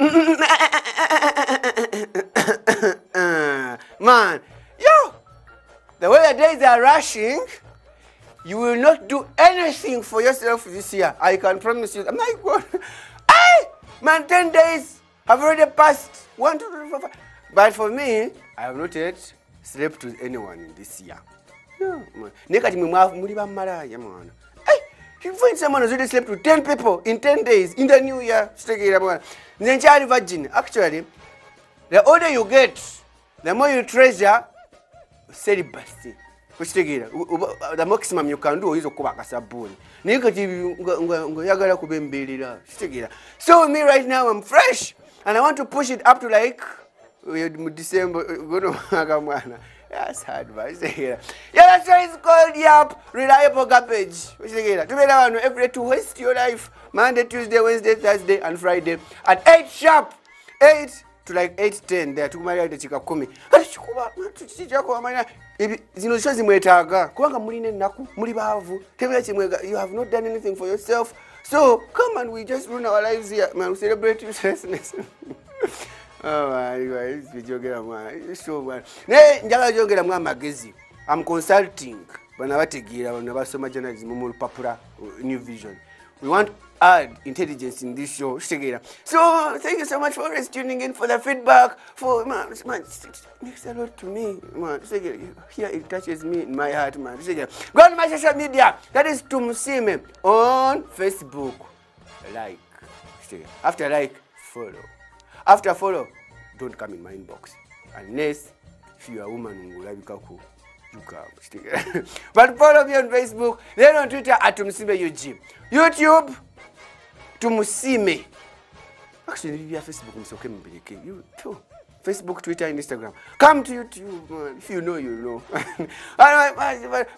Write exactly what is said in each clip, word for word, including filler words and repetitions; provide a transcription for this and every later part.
Man, yo, the way the days are rushing, you will not do anything for yourself this year. I can promise you. I'm like, God, hey, man, ten days have already passed. One, two, three, four, five. But for me, I have not yet slept with anyone in this year. No, man. Hey, you find someone who's already slept with ten people in ten days in the new year. Then child virgin. Actually, the older you get, the more you treasure celibacy. The maximum you can do is a kubaka sabun. Negative. So me right now, I'm fresh, and I want to push it up to like December. That's hard, but yeah, that's why it's called YAP Reliable Garbage. Every to waste your life. Monday, Tuesday, Wednesday, Thursday, and Friday at eight sharp, eight to like eight ten. There to my chikakumi. You have not done anything for yourself. So come and we just ruin our lives here, man. We celebrate uselessness. Oh my God, this video is so bad. Hey, I'm consulting. When I tegira, when I so much journalism, more popular new vision. We want add intelligence in this show. So thank you so much for tuning in, for the feedback. For man, man, it makes a lot to me. Man, here it touches me in my heart, man. Go on my social media. That is Tumsime on Facebook. Like, after like, follow. After follow, don't come in my inbox. Unless if you are a woman, you come. But follow me on Facebook, then on Twitter at Tumusime U G. YouTube, Tumusime. Actually, you have Facebook, so can you too. Facebook, Twitter, and Instagram. Come to YouTube, man. If you know, you know. I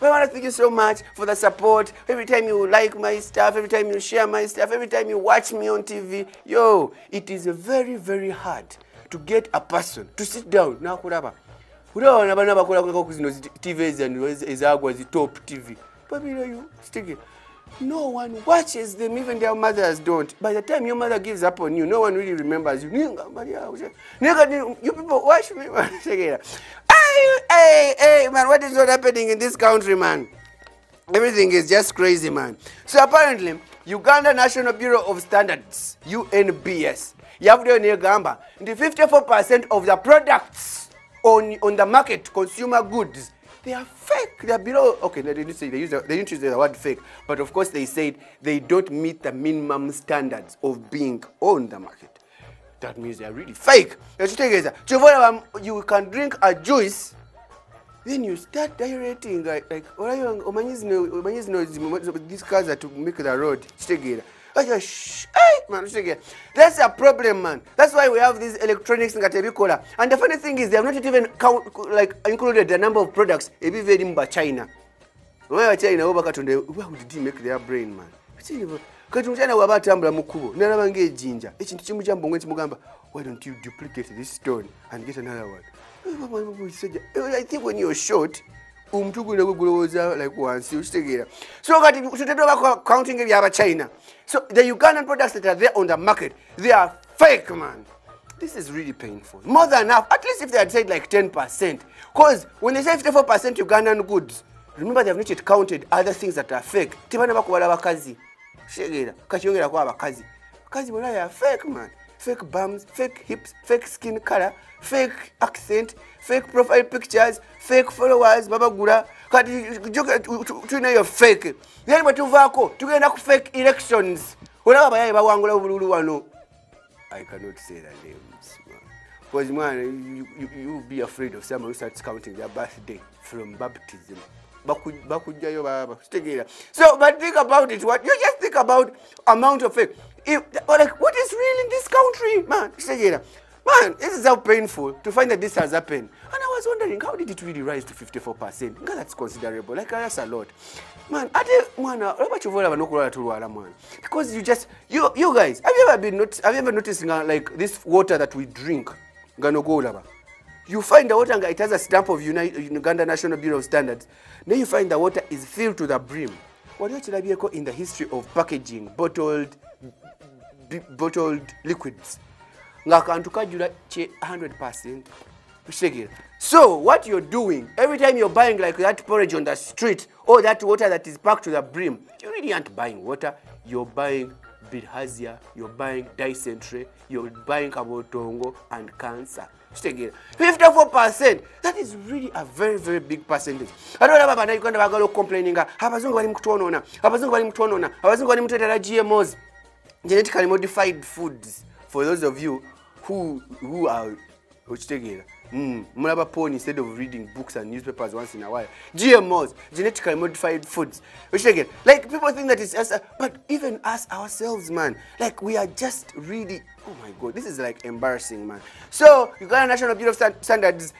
want to thank you so much for the support. Every time you like my stuff, every time you share my stuff, every time you watch me on T V. Yo, it is very, very hard to get a person to sit down. Now, kuraba. Kuraba, kuraba, kuraba, kuraba, T Vs and Zagwa's top T V. But you know, you stick it. No one watches them, even their mothers don't. By the time your mother gives up on you, no one really remembers you. You people watch me. Hey, hey, hey, man, what is not happening in this country, man? Everything is just crazy, man. So apparently, Uganda National Bureau of Standards, U N B S, the fifty-four percent of the products on, on the market, consumer goods, they are fake. They are below. Okay, they didn't say they use the, they didn't use the word fake, but of course they said they don't meet the minimum standards of being on the market. That means they are really fake. You can drink a juice, then you start dilating like like these cars are to make the road. That's a problem, man. That's why we have these electronics in Caterpillar. And the funny thing is, they have not even count, like included the number of products. China. Where China? Where would they make their brain, man? Why don't you duplicate this stone and get another one? I think when you're short, um, like once you stay here. So counting if you have a China. So the Ugandan products that are there on the market, they are fake, man. This is really painful. More than half, at least if they had said like ten percent. Because when they say fifty-four percent Ugandan goods, remember they have not yet counted other things that are fake. They are fake, man. Fake bums, fake hips, fake skin color, fake accent, fake profile pictures, fake followers, babagura. You're fake. Then what you vako? You can have fake elections. I cannot say the names, man. Because man, you you you be afraid of someone who starts counting their birthday from baptism. So, but think about it. What you just think about amount of fake. If, like, what is real in this country, man? Man, this is how painful to find that this has happened. And I was wondering, how did it really rise to fifty-four percent? Because that's considerable. Like, that's a lot, man. Because you just, you, you guys, have you ever been not, have you ever noticed like this water that we drink? You find the water, it has a stamp of United, Uganda National Bureau of Standards. Then you find the water is filled to the brim. What do you call in the history of packaging, bottled, bottled liquids? ngakantu kajula one hundred percent. So what you're doing, every time you're buying like that porridge on the street or that water that is packed to the brim, you really aren't buying water, you're buying bilharzia, you're buying dysentery, you're buying kabotongo and cancer. fifty-four percent, that is really a very, very big percentage. I don't know about Uganda complaining, Abazungu wali mkutuonona, Abazungu wali mkutuonona, Abazungu wali mkutuonona G M Os, genetically modified foods, for those of you who, who are Mm, mulaba porn instead of reading books and newspapers once in a while. G M Os, genetically modified foods. Which again, like people think that it's us, uh, but even us ourselves, man. Like we are just really, oh my God, this is like embarrassing, man. So Uganda National Bureau of Standards,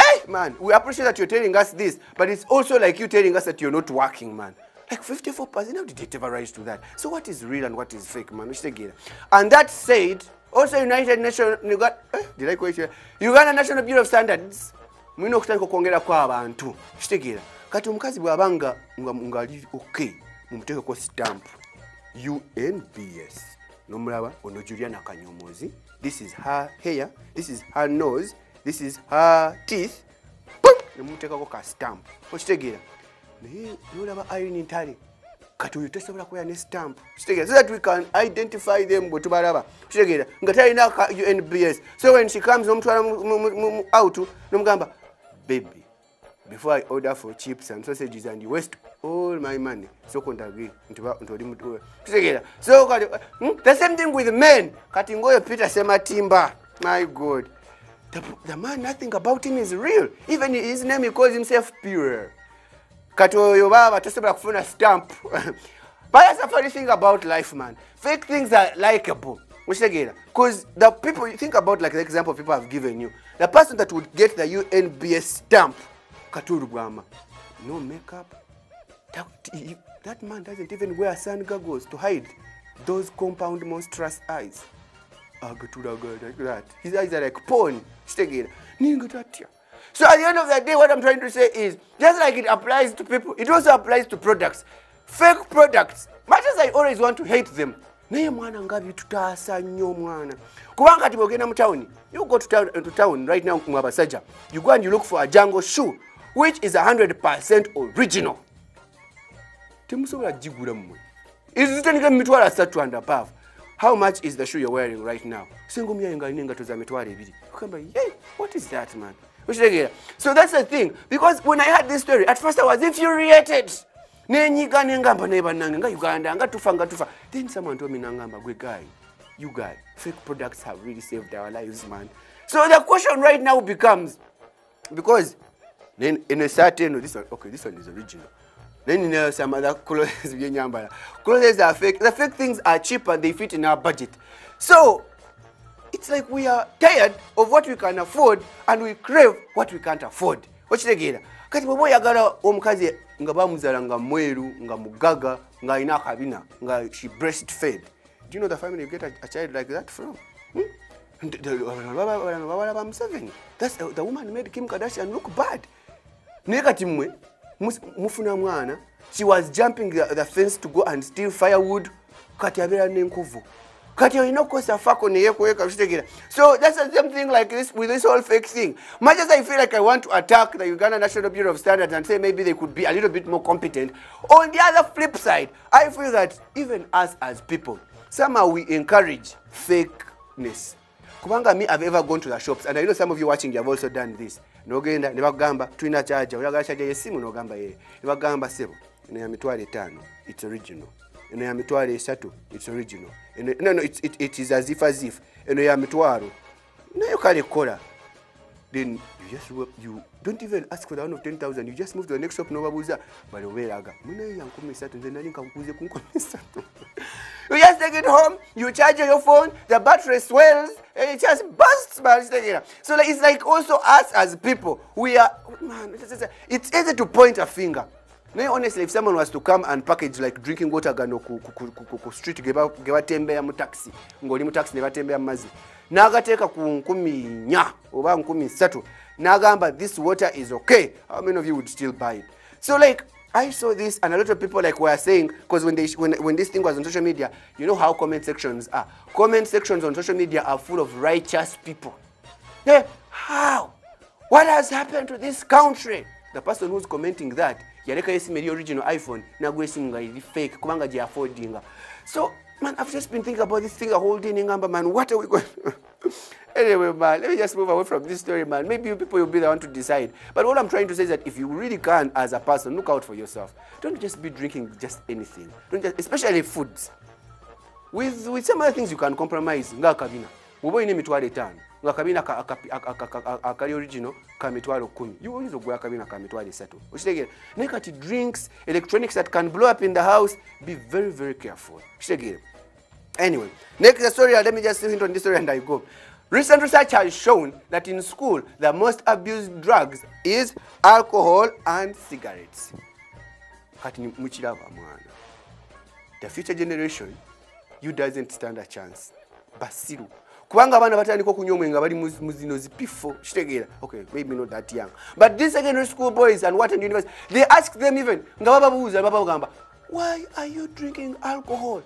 hey man, we appreciate that you're telling us this, but it's also like you telling us that you're not working, man. Like fifty-four percent, how did it ever rise to that? So what is real and what is fake, man? Which again, and that said. Also, United Nations, Uganda, eh, did I quote you? Uganda National Bureau of Standards. Mwino kutari kukwongera kwa abantu. Shitegera. Kati mkazi wabanga, mga mungali, okay. Mumuteke kwa stamp. U N B S. Nomurawa, onojuliana kanyomozi. This is her hair. This is her nose. This is her teeth. Boom! Mumuteke kwa stamp. Shitegera. Hii, yulawa ayo ni ntari. So that we can identify them. So when she comes home out, baby, before I order for chips and sausages and you waste all my money. So the same thing with men. My God. The, the man, nothing about him is real. Even his name, he calls himself pure. Stamp. But that's a funny thing about life, man. Fake things are likable. Because the people you think about, like the example people have given you, the person that would get the U N B S stamp, no makeup. That, that man doesn't even wear sun goggles to hide those compound monstrous eyes. His eyes are like porn. So at the end of the day, what I'm trying to say is, just like it applies to people, it also applies to products. Fake products, much as I always want to hate them, you go to town right now, you go and you look for a Django shoe, which is one hundred percent original. It's technically thirty-two and above. How much is the shoe you're wearing right now? Hey, what is that, man? So that's the thing, because when I heard this story, at first I was infuriated. Then someone told me, guy, you guy, fake products have really saved our lives, man. So the question right now becomes, because then in a certain, this one, okay, this one is original. Then you know some other clothes, clothes are fake. The fake things are cheaper, they fit in our budget. So it's like we are tired of what we can afford and we crave what we can't afford. What's the gila? Kati bobo yagala omukazi nga bamuzala nga mweru nga mugaga nga inakabina nga she breastfed. Do you know the family you get a, a child like that from? Hmm? That's the, the woman made Kim Kardashian look bad. Nekati mwe mufuna mwana. She was jumping the, the fence to go and steal firewood. Kati abira nenkuvu. So that's the same thing like this with this whole fake thing. Much as I feel like I want to attack the Uganda National Bureau of Standards and say maybe they could be a little bit more competent, on the other flip side, I feel that even us as people, somehow we encourage fakeness. Kubanga me, I've ever gone to the shops, and I know some of you watching, you have also done this. Nogenda, never gamba, twina charger, uraga charger yesimu no gamba ye, never gamba sebo, inayamitwale tano, it's original. It's original. No, no, it, it, it is as if as if. Eno ya mitwaro. No, you can't call. Then you just you don't even ask for the one of ten thousand. You just move to the next shop. No babuza. By the way, laga. You just take it home. You charge your phone. The battery swells. And it just bursts. So like, it's like also us as people. We are man. It's easy to point a finger. No, honestly, if someone was to come and package like drinking water, gano ku street, give out tembe ya mutaxi, ngoli mutaxi neva tembe ya mazi. Nagateka kunkumi nya, oba nkumi sato. Nagamba, this water is okay. How many of you would still buy it? So like, I saw this, and a lot of people like were saying, because when, when, when this thing was on social media, you know how comment sections are. Comment sections on social media are full of righteous people. They, how? What has happened to this country? The person who's commenting that, yareka yesime the original iPhone, nagwe simunga the fake, kubanga jia affordinga. So, man, I've just been thinking about this thing the whole day, Ningamba, man, what are we going to do? Anyway, man, let me just move away from this story, man. Maybe you people will be the one to decide. But all I'm trying to say is that if you really can, as a person, look out for yourself. Don't just be drinking just anything. Don't just, especially foods. With with some other things you can compromise. Nga kabina. Ubo ine mitwale tano. Nga kabina akari original kamitwale kumi. You always go kabina kamitwale sato. Ushitege. Nakati drinks, electronics that can blow up in the house. Be very very careful. Ushitege. Anyway, next story. Let me just hint on this story and I go. Recent research has shown that in school, the most abused drugs is alcohol and cigarettes. The future generation, you doesn't stand a chance. Basiru. Okay, maybe not that young. But these secondary school boys and what in university, they ask them even, why are you drinking alcohol?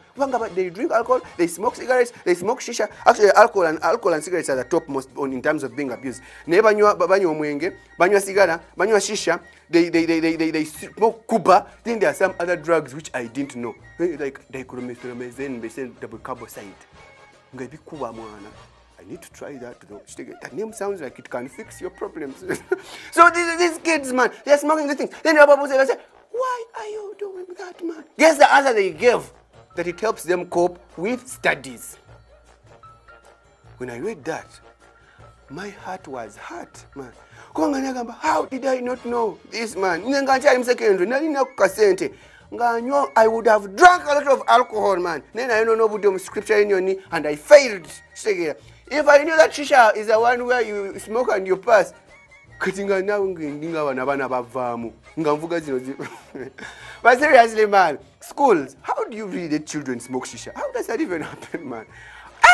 They drink alcohol, they smoke cigarettes, they smoke shisha. Actually, alcohol and alcohol and cigarettes are the top most on in terms of being abused. Nebanywa banywa mwenge, banywa cigara, banywa shisha. They they they they they smoke kuba. Then there are some other drugs which I didn't know, like dichromethormazine, double carboside. Ngabi kuba mwana. I need to try that. That name sounds like it can fix your problems. So these these kids, man, they are smoking these things. Then they say, why are you doing that, man? Guess the answer they gave, that it helps them cope with studies. When I read that, my heart was hurt, man. How did I not know this, man? I would have drunk a lot of alcohol, man. Then I don't know what the scripture in your knee, and I failed. If I knew that shisha is the one where you smoke and you pass, but seriously, man, schools, how do you really let children smoke shisha? How does that even happen, man?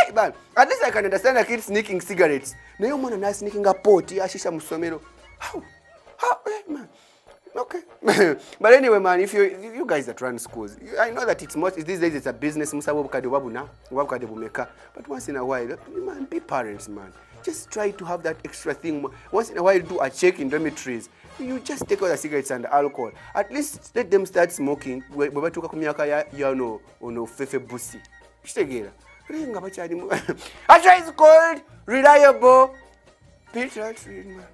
Hey, man, at least I can understand a kid sneaking cigarettes. Now you sneaking a pot, yeah, shisha musomero. How? How, man? Okay. But anyway, man, if you you guys that run schools, I know that it's much, these days it's a business, but once in a while, man, be parents, man. Just try to have that extra thing. Once in a while, do a check in dormitories. You just take out the cigarettes and the alcohol. At least let them start smoking. Actually, it's called Reliable Patriotism.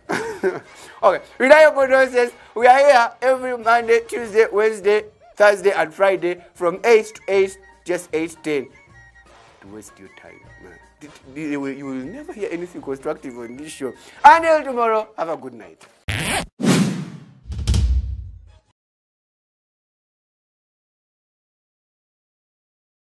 Okay, Reliable Doses. We are here every Monday, Tuesday, Wednesday, Thursday, and Friday from eight to eight, just eight to ten. To waste your time, man. You will never hear anything constructive on this show. Until tomorrow, have a good night.